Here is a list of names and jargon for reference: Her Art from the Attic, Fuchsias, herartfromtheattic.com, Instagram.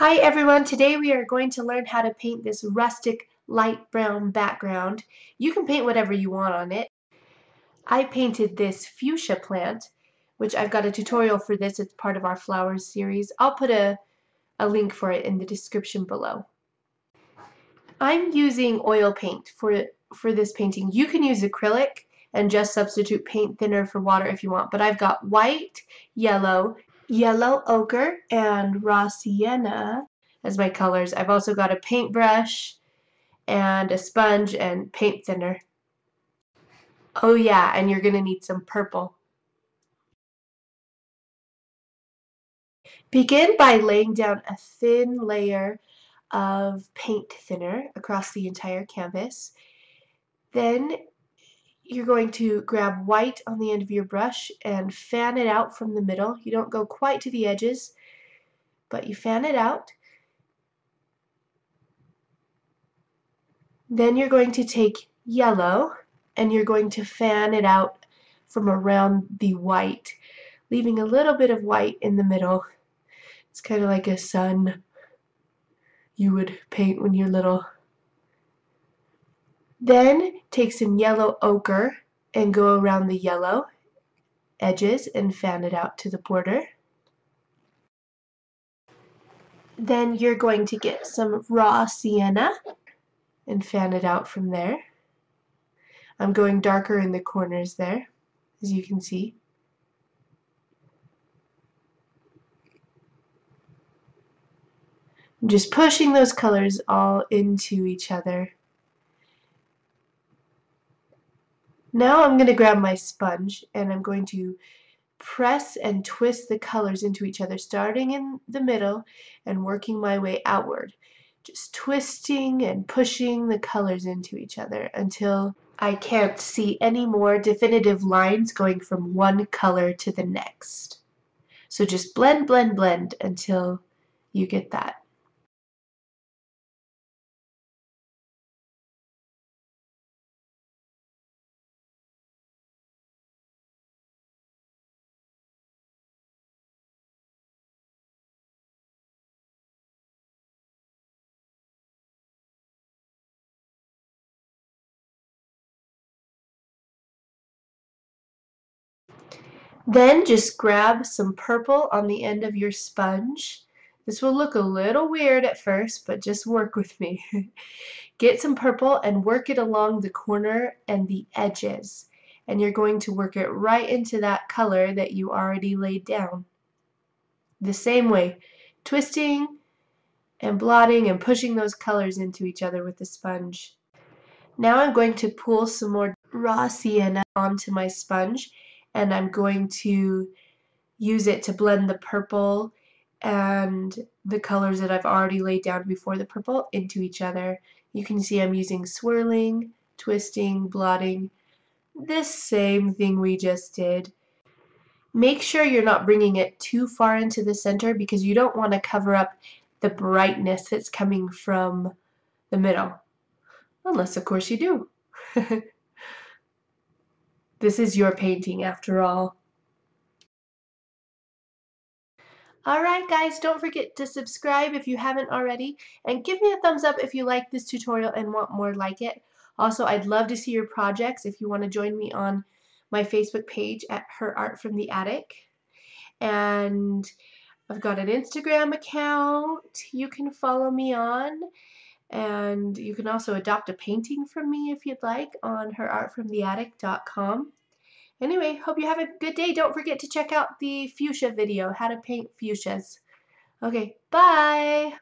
Hi everyone, today we are going to learn how to paint this rustic light brown background. You can paint whatever you want on it. I painted this fuchsia plant, which I've got a tutorial for this. It's part of our flowers series. I'll put a link for it in the description below. I'm using oil paint for this painting. You can use acrylic and just substitute paint thinner for water if you want, but I've got white, yellow ochre, and raw sienna as my colors. I've also got a paintbrush and a sponge and paint thinner. Oh yeah, and you're gonna need some purple. Begin by laying down a thin layer of paint thinner across the entire canvas. Then you're going to grab white on the end of your brush and fan it out from the middle. You don't go quite to the edges, but you fan it out. Then you're going to take yellow and you're going to fan it out from around the white, leaving a little bit of white in the middle. It's kind of like a sun you would paint when you're little. Then take some yellow ochre and go around the yellow edges and fan it out to the border. Then you're going to get some raw sienna and fan it out from there. I'm going darker in the corners there, as you can see. I'm just pushing those colors all into each other. Now I'm going to grab my sponge and I'm going to press and twist the colors into each other, starting in the middle and working my way outward. Just twisting and pushing the colors into each other until I can't see any more definitive lines going from one color to the next. So just blend, blend, blend until you get that. Then just grab some purple on the end of your sponge. This will look a little weird at first, but just work with me. Get some purple and work it along the corner and the edges. And you're going to work it right into that color that you already laid down. The same way, twisting and blotting and pushing those colors into each other with the sponge. Now I'm going to pull some more raw sienna onto my sponge, and I'm going to use it to blend the purple and the colors that I've already laid down before the purple into each other. You can see I'm using swirling, twisting, blotting, this same thing we just did. Make sure you're not bringing it too far into the center because you don't want to cover up the brightness that's coming from the middle. Unless, of course, you do. This is your painting after all. Alright guys, don't forget to subscribe if you haven't already, and give me a thumbs up if you like this tutorial and want more like it. Also, I'd love to see your projects if you want to join me on my Facebook page at Her Art from the Attic. And I've got an Instagram account you can follow me on. And you can also adopt a painting from me if you'd like on herartfromtheattic.com. Anyway, hope you have a good day. Don't forget to check out the fuchsia video, how to paint fuchsias. Okay, bye!